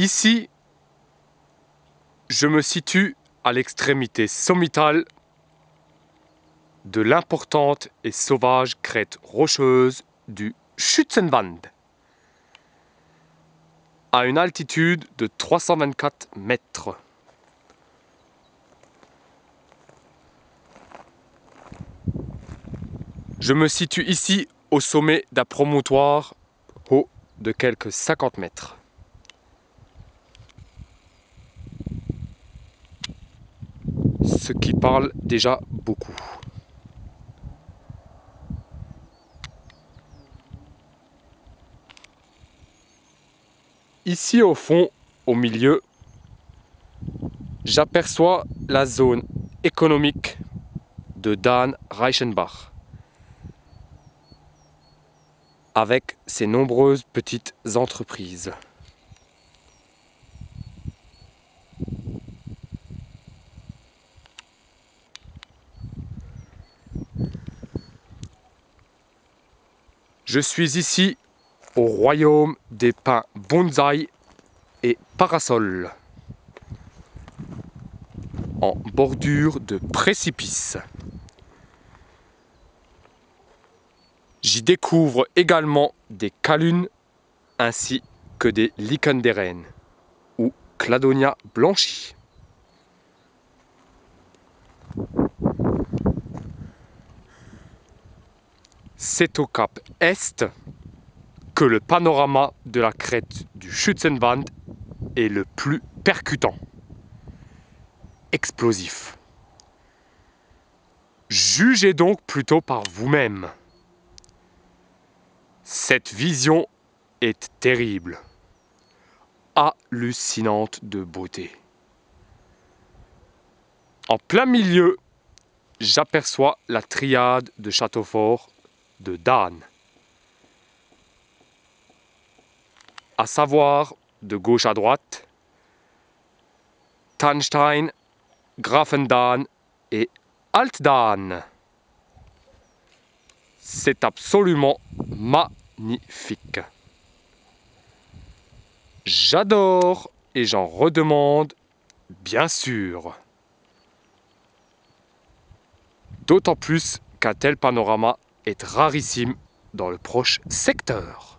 Ici, je me situe à l'extrémité sommitale de l'importante et sauvage crête rocheuse du Schützenwand, à une altitude de 324 mètres. Je me situe ici au sommet d'un promontoire haut de quelques 50 mètres. Ce qui parle déjà beaucoup. Ici au fond, au milieu, j'aperçois la zone économique de Dahn Reichenbach, avec ses nombreuses petites entreprises. Je suis ici au royaume des pins bonsaï et parasols, en bordure de précipices. J'y découvre également des calunes ainsi que des lichens des rennes ou cladonia blanchie. C'est au cap Est que le panorama de la crête du Schützenwand est le plus percutant, explosif. Jugez donc plutôt par vous-même. Cette vision est terrible, hallucinante de beauté. En plein milieu, j'aperçois la triade de Châteaufort de Dahn, à savoir, de gauche à droite, Tannstein, Grafendahn et Altdahn. C'est absolument magnifique. J'adore et j'en redemande, bien sûr. D'autant plus qu'un tel panorama est rarissime dans le proche secteur.